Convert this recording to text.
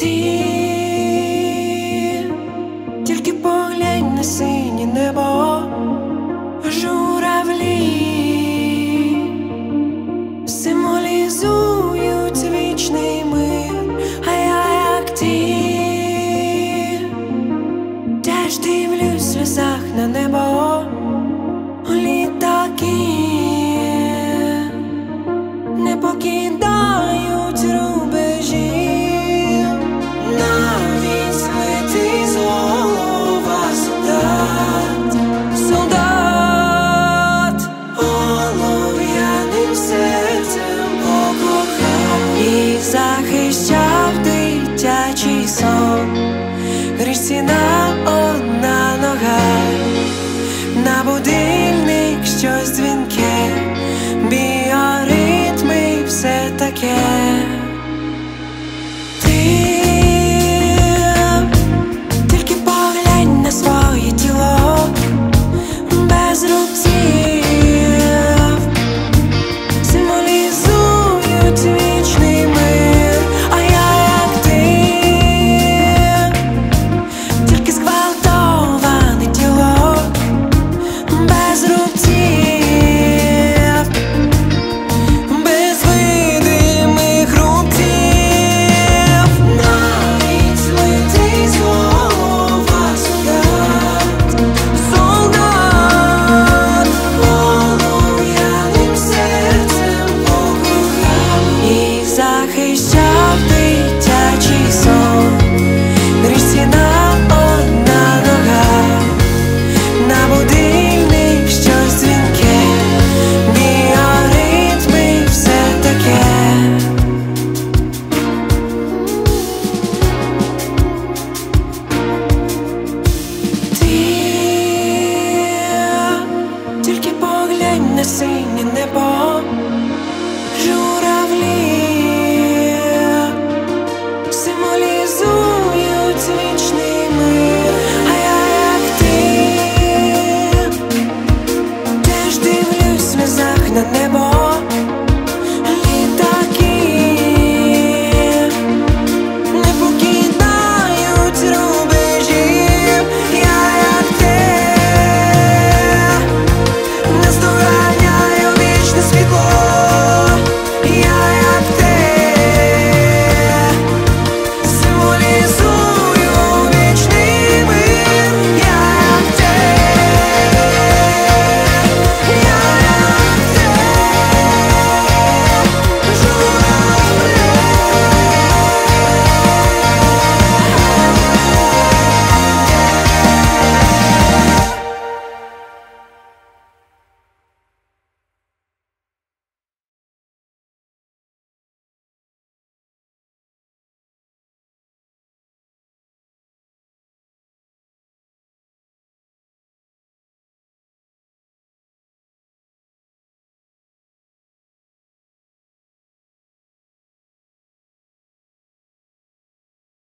Ти тільки поглянь на синє небо, журавлі символізують вічний мир. А я, як ти, теж дивлюсь в сльозах на небо. Літаки не покидають рубежі. Захищав дитячий сон.